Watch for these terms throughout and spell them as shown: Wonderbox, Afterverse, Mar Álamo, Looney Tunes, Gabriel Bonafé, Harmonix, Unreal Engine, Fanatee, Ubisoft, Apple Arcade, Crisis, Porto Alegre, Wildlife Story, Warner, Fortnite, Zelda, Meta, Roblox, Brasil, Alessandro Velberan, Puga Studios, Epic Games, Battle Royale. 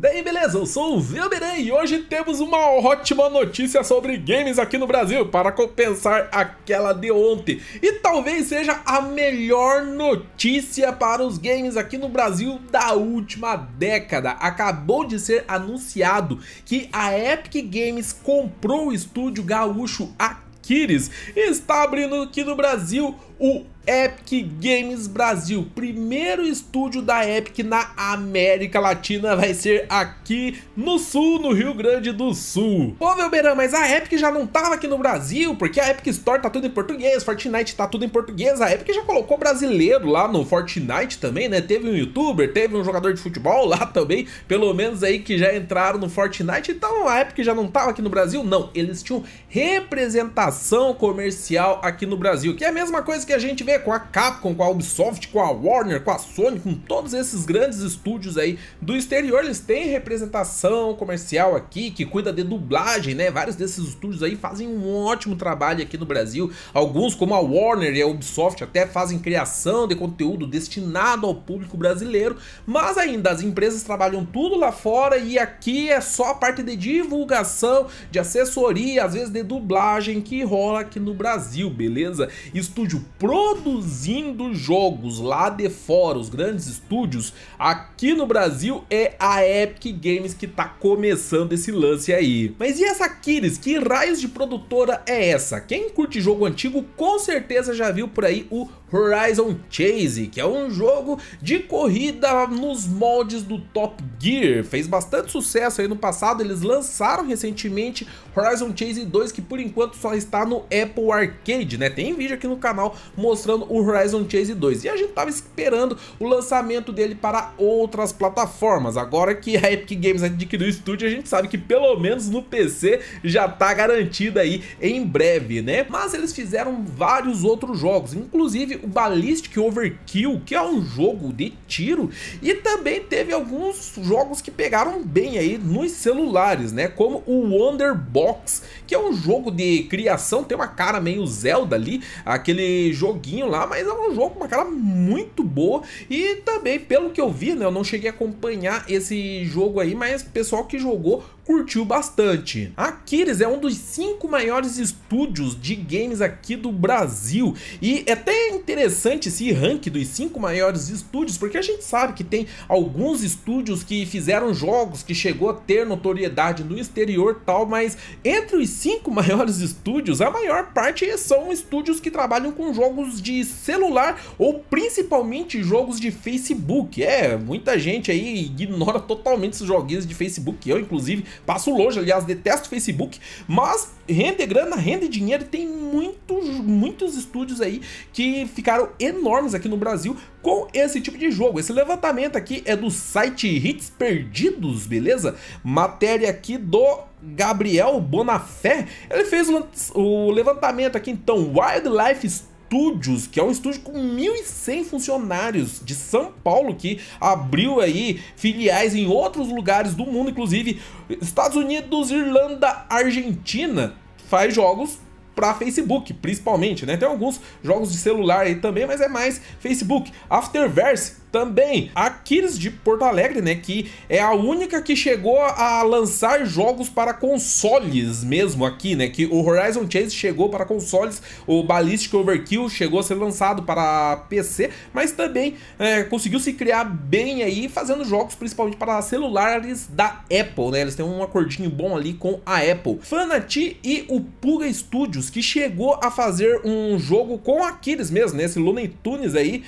Daí beleza, eu sou o Velberan e hoje temos uma ótima notícia sobre games aqui no Brasil para compensar aquela de ontem. E talvez seja a melhor notícia para os games aqui no Brasil da última década. Acabou de ser anunciado que a Epic Games comprou o estúdio gaúcho Aquiris e está abrindo aqui no Brasil o Epic Games Brasil, primeiro estúdio da Epic na América Latina, vai ser aqui no Sul, no Rio Grande do Sul. Pô, Velberan, mas a Epic já não tava aqui no Brasil, porque a Epic Store tá tudo em português, Fortnite tá tudo em português, a Epic já colocou brasileiro lá no Fortnite também, né? Teve um youtuber, teve um jogador de futebol lá também, pelo menos aí que já entraram no Fortnite, então a Epic já não tava aqui no Brasil? Não, eles tinham representação comercial aqui no Brasil, que é a mesma coisa que a gente vê com a Capcom, com a Ubisoft, com a Warner, com a Sony, com todos esses grandes estúdios aí do exterior. Eles têm representação comercial aqui, que cuida de dublagem, né? Vários desses estúdios aí fazem um ótimo trabalho aqui no Brasil. Alguns, como a Warner e a Ubisoft, até fazem criação de conteúdo destinado ao público brasileiro, mas ainda as empresas trabalham tudo lá fora e aqui é só a parte de divulgação, de assessoria, às vezes de dublagem, que rola aqui no Brasil, beleza? Estúdio produzindo jogos lá de fora, os grandes estúdios aqui no Brasil, é a Epic Games que tá começando esse lance aí. Mas e essa Aquiris? Que raios de produtora é essa? Quem curte jogo antigo com certeza já viu por aí o Horizon Chase, que é um jogo de corrida nos moldes do Top Gear, fez bastante sucesso aí no passado. Eles lançaram recentemente Horizon Chase 2, que por enquanto só está no Apple Arcade, né? Tem vídeo aqui no canal mostrando o Horizon Chase 2 e a gente tava esperando o lançamento dele para outras plataformas. Agora que a Epic Games adquiriu o estúdio, a gente sabe que pelo menos no PC já tá garantida aí em breve, né? Mas eles fizeram vários outros jogos, inclusive o Ballistic Overkill, que é um jogo de tiro, e também teve alguns jogos que pegaram bem aí nos celulares, né? Como o Wonderbox, que é um jogo de criação, tem uma cara meio Zelda ali, aquele joguinho lá, mas é um jogo com uma cara muito boa. E também, pelo que eu vi, né, eu não cheguei a acompanhar esse jogo aí, mas o pessoal que jogou curtiu bastante. A Aquiris é um dos 5 maiores estúdios de games aqui do Brasil, e é até interessante esse ranking dos 5 maiores estúdios, porque a gente sabe que tem alguns estúdios que fizeram jogos que chegou a ter notoriedade no exterior tal, mas entre os 5 maiores estúdios, a maior parte são estúdios que trabalham com jogos de celular ou principalmente jogos de Facebook. É, muita gente aí ignora totalmente esses joguinhos de Facebook, eu inclusive passo longe, aliás, detesto Facebook, mas rende grana, rende dinheiro, e tem muitos estúdios aí que ficaram enormes aqui no Brasil com esse tipo de jogo. Esse levantamento aqui é do site Hits Perdidos, beleza? Matéria aqui do Gabriel Bonafé. Ele fez o levantamento aqui, então, Wildlife Story, que é um estúdio com 1.100 funcionários de São Paulo, que abriu aí filiais em outros lugares do mundo, inclusive Estados Unidos, Irlanda, Argentina, faz jogos para Facebook, principalmente, né? Tem alguns jogos de celular aí também, mas é mais Facebook. Afterverse também. A Aquiris de Porto Alegre, né, que é a única que chegou a lançar jogos para consoles mesmo aqui, né, que o Horizon Chase chegou para consoles, o Ballistic Overkill chegou a ser lançado para PC, mas também conseguiu se criar bem aí, fazendo jogos principalmente para celulares da Apple, né, eles têm um acordinho bom ali com a Apple. Fanatee e o Puga Studios, que chegou a fazer um jogo com a Aquiris mesmo, né, esse Looney Tunes aí,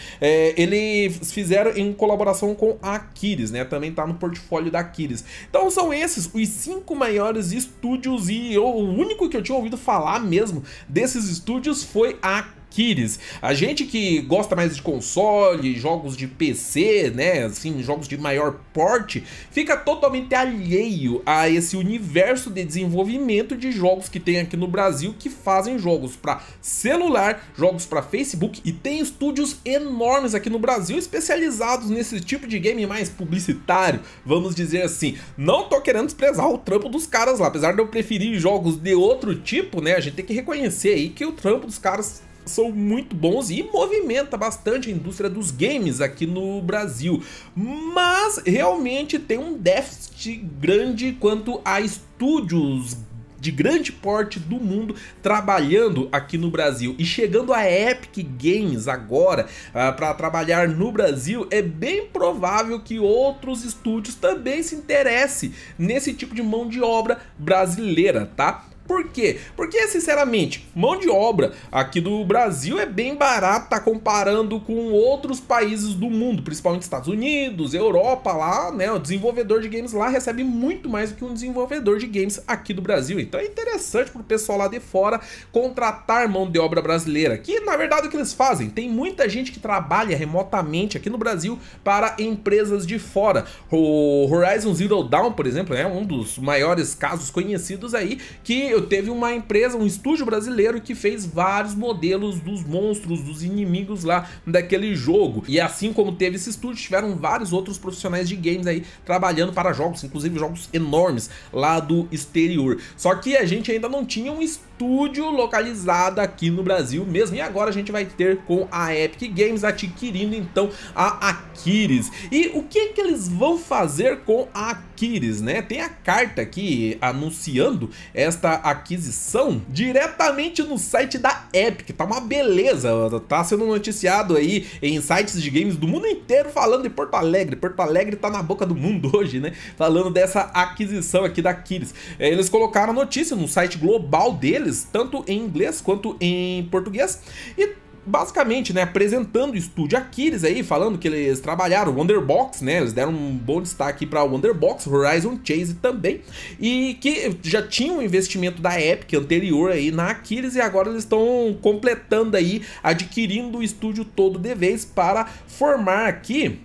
ele fizeram em colaboração com a Aquiris, né? Também tá no portfólio da Aquiris. Então são esses os 5 maiores estúdios, e o único que eu tinha ouvido falar mesmo desses estúdios foi a Aquiris. A gente que gosta mais de console, jogos de PC, né, assim, jogos de maior porte, fica totalmente alheio a esse universo de desenvolvimento de jogos que tem aqui no Brasil, que fazem jogos para celular, jogos para Facebook, e tem estúdios enormes aqui no Brasil especializados nesse tipo de game mais publicitário, vamos dizer assim. Não tô querendo desprezar o trampo dos caras lá, apesar de eu preferir jogos de outro tipo, né, a gente tem que reconhecer aí que o trampo dos caras são muito bons e movimenta bastante a indústria dos games aqui no Brasil, mas realmente tem um déficit este grande quanto a estúdios de grande porte do mundo trabalhando aqui no Brasil. E chegando a Epic Games agora para trabalhar no Brasil, é bem provável que outros estúdios também se interessem nesse tipo de mão de obra brasileira, tá? Por quê? Porque, sinceramente, mão de obra aqui do Brasil é bem barata comparando com outros países do mundo, principalmente Estados Unidos, Europa lá, né? O desenvolvedor de games lá recebe muito mais do que um desenvolvedor de games aqui do Brasil. Então é interessante pro pessoal lá de fora contratar mão de obra brasileira, que na verdade é o que eles fazem. Tem muita gente que trabalha remotamente aqui no Brasil para empresas de fora. O Horizon Zero Dawn, por exemplo, é um dos maiores casos conhecidos aí, que teve uma empresa, um estúdio brasileiro que fez vários modelos dos monstros, dos inimigos lá daquele jogo. E assim como teve esse estúdio, tiveram vários outros profissionais de games aí trabalhando para jogos, inclusive jogos enormes lá do exterior. Só que a gente ainda não tinha um estúdio localizado aqui no Brasil mesmo. E agora a gente vai ter com a Epic Games adquirindo então a Aquiris. E o que que eles vão fazer com a Aquiris, né? Tem a carta aqui anunciando esta aquisição diretamente no site da Epic. Tá uma beleza, tá sendo noticiado aí em sites de games do mundo inteiro falando de Porto Alegre. Porto Alegre tá na boca do mundo hoje, né? Falando dessa aquisição aqui da Aquiris. Eles colocaram a notícia no site global deles, tanto em inglês quanto em português, e basicamente, né, apresentando o estúdio Aquiris aí, falando que eles trabalharam Wonderbox, né, eles deram um bom destaque para Wonderbox, Horizon Chase também, e que já tinha um investimento da Epic anterior aí na Aquiris, e agora eles estão completando aí, adquirindo o estúdio todo de vez para formar aqui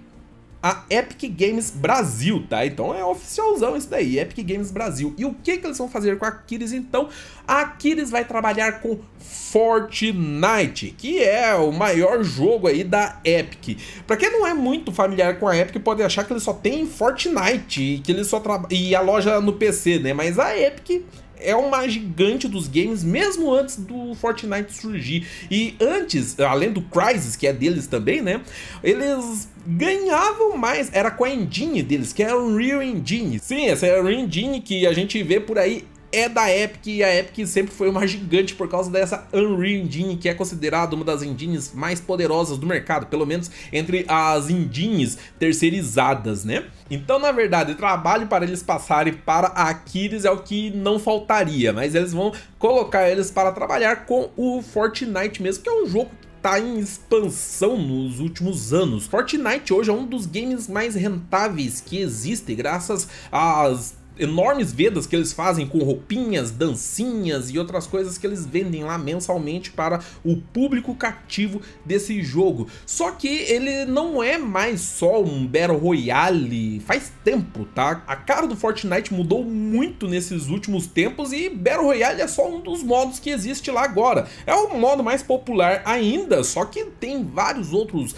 a Epic Games Brasil, tá? Então é oficialzão isso daí, Epic Games Brasil. E o que que eles vão fazer com a Aquiris então? A Aquiris vai trabalhar com Fortnite, que é o maior jogo aí da Epic. Pra quem não é muito familiar com a Epic, pode achar que ele só tem Fortnite, que ele só e a loja no PC, né? Mas a Epic é uma gigante dos games, mesmo antes do Fortnite surgir. E antes, além do Crisis, que é deles também, né? Eles ganhavam mais, era com a engine deles, que é a Unreal Engine. Sim, essa é a Unreal Engine que a gente vê por aí. É da Epic, e a Epic sempre foi uma gigante por causa dessa Unreal Engine, que é considerada uma das engines mais poderosas do mercado, pelo menos entre as engines terceirizadas, né? Então, na verdade, trabalho para eles passarem para a Aquiris é o que não faltaria, mas eles vão colocar eles para trabalhar com o Fortnite mesmo, que é um jogo que tá em expansão nos últimos anos. Fortnite hoje é um dos games mais rentáveis que existem, graças às enormes vendas que eles fazem com roupinhas, dancinhas e outras coisas que eles vendem lá mensalmente para o público cativo desse jogo. Só que ele não é mais só um Battle Royale, faz tempo, tá? A cara do Fortnite mudou muito nesses últimos tempos, e Battle Royale é só um dos modos que existe lá agora. É o modo mais popular ainda, só que tem vários outros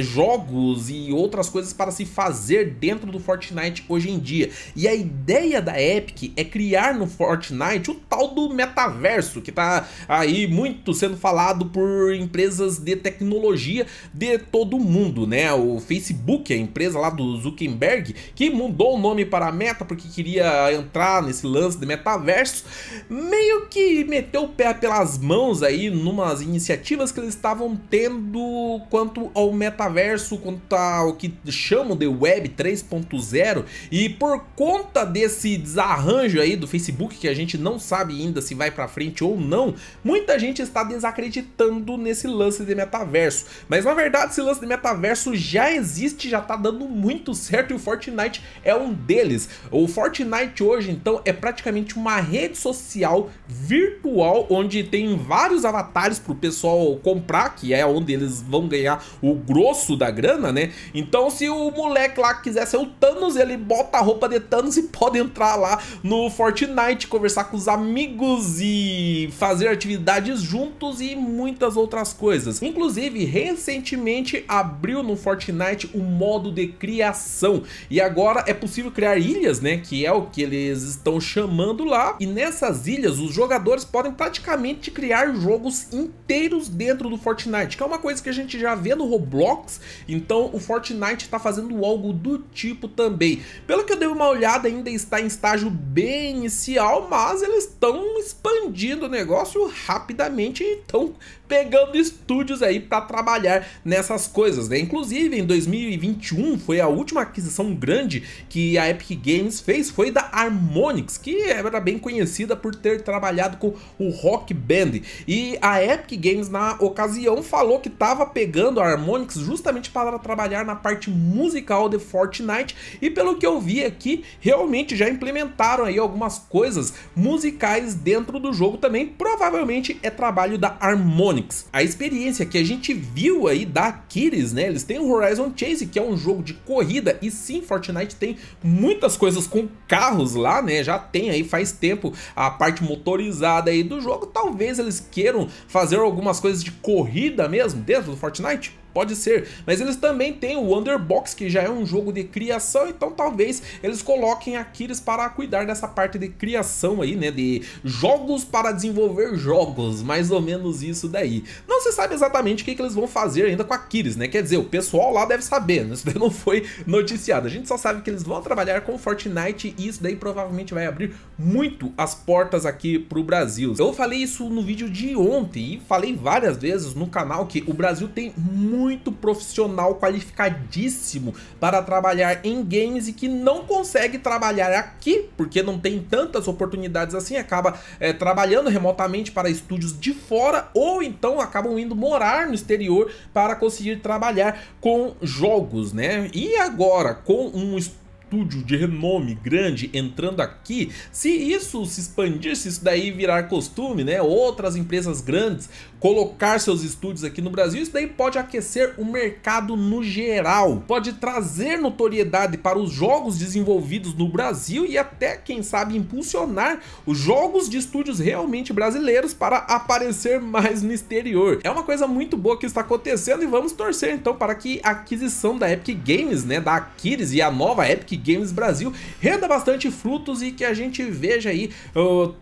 jogos e outras coisas para se fazer dentro do Fortnite hoje em dia. E a ideia da Epic é criar no Fortnite o tal do metaverso, que tá aí muito sendo falado por empresas de tecnologia de todo mundo, né? O Facebook, a empresa lá do Zuckerberg, que mudou o nome para Meta porque queria entrar nesse lance de metaverso, meio que meteu o pé pelas mãos aí numas iniciativas que eles estavam tendo quanto ao metaverso, quanto ao que chamam de Web 3.0, e por conta desse desarranjo aí do Facebook, que a gente não sabe ainda se vai pra frente ou não, muita gente está desacreditando nesse lance de metaverso. Mas na verdade esse lance de metaverso já existe, já tá dando muito certo, e o Fortnite é um deles. O Fortnite hoje então é praticamente uma rede social virtual, onde tem vários avatares pro pessoal comprar, que é onde eles vão ganhar o grosso da grana, né? Então se o moleque lá quiser ser o Thanos, ele bota a roupa de Thanos e pode pode entrar lá no Fortnite, conversar com os amigos e fazer atividades juntos e muitas outras coisas. Inclusive, recentemente abriu no Fortnite o modo de criação e agora é possível criar ilhas, né, que é o que eles estão chamando lá, e nessas ilhas os jogadores podem praticamente criar jogos inteiros dentro do Fortnite, que é uma coisa que a gente já vê no Roblox. Então o Fortnite está fazendo algo do tipo também. Pelo que eu dei uma olhada, ainda está em estágio bem inicial, mas eles estão expandindo o negócio rapidamente e estão pegando estúdios aí para trabalhar nessas coisas, né? Inclusive em 2021 foi a última aquisição grande que a Epic Games fez, foi da Harmonix, que era bem conhecida por ter trabalhado com o Rock Band, e a Epic Games na ocasião falou que estava pegando a Harmonix justamente para trabalhar na parte musical de Fortnite, e pelo que eu vi aqui, realmente já implementaram aí algumas coisas musicais dentro do jogo também, provavelmente é trabalho da Harmonix. A experiência que a gente viu aí da Aquiris, né, eles têm o Horizon Chase, que é um jogo de corrida, e sim, Fortnite tem muitas coisas com carros lá, né, já tem aí faz tempo a parte motorizada aí do jogo. Talvez eles queiram fazer algumas coisas de corrida mesmo dentro do Fortnite? Pode ser, mas eles também têm o Wonderbox, que já é um jogo de criação, então talvez eles coloquem Aquiris para cuidar dessa parte de criação aí, né, de jogos para desenvolver jogos, mais ou menos isso daí. Não se sabe exatamente o que eles vão fazer ainda com Aquiris, né, quer dizer, o pessoal lá deve saber, né? Isso daí não foi noticiado, a gente só sabe que eles vão trabalhar com Fortnite e isso daí provavelmente vai abrir muito as portas aqui para o Brasil. Eu falei isso no vídeo de ontem e falei várias vezes no canal que o Brasil tem muito profissional qualificadíssimo para trabalhar em games e que não consegue trabalhar aqui porque não tem tantas oportunidades assim, acaba trabalhando remotamente para estúdios de fora ou então acabam indo morar no exterior para conseguir trabalhar com jogos, né? E agora com um estúdio de renome grande entrando aqui, se isso se expandir, se isso daí virar costume, né, outras empresas grandes colocar seus estúdios aqui no Brasil, isso daí pode aquecer o mercado no geral, pode trazer notoriedade para os jogos desenvolvidos no Brasil e até, quem sabe, impulsionar os jogos de estúdios realmente brasileiros para aparecer mais no exterior. É uma coisa muito boa que está acontecendo e vamos torcer então para que a aquisição da Epic Games, né, da Aquiris e a nova Epic Games Brasil renda bastante frutos e que a gente veja aí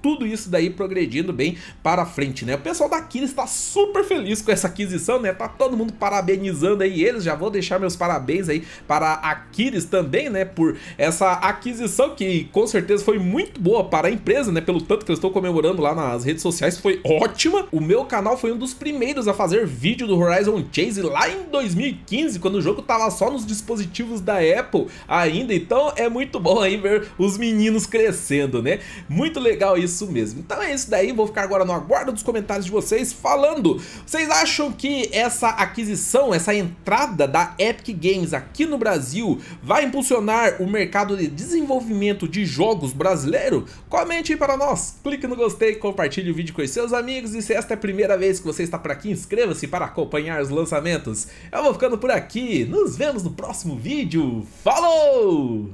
tudo isso daí progredindo bem para frente, né? O pessoal da Aquiris está super feliz com essa aquisição, né? Tá todo mundo parabenizando aí eles. Já vou deixar meus parabéns aí para a Aquiris também, né, por essa aquisição que com certeza foi muito boa para a empresa, né? Pelo tanto que eu estou comemorando lá nas redes sociais, foi ótima. O meu canal foi um dos primeiros a fazer vídeo do Horizon Chase lá em 2015, quando o jogo tava só nos dispositivos da Apple ainda. Então é muito bom aí ver os meninos crescendo, né? Muito legal isso mesmo. Então é isso daí, vou ficar agora no aguardo dos comentários de vocês falando. Vocês acham que essa aquisição, essa entrada da Epic Games aqui no Brasil vai impulsionar o mercado de desenvolvimento de jogos brasileiro? Comente aí para nós, clique no gostei, compartilhe o vídeo com os seus amigos e se esta é a primeira vez que você está por aqui, inscreva-se para acompanhar os lançamentos. Eu vou ficando por aqui, nos vemos no próximo vídeo, falou!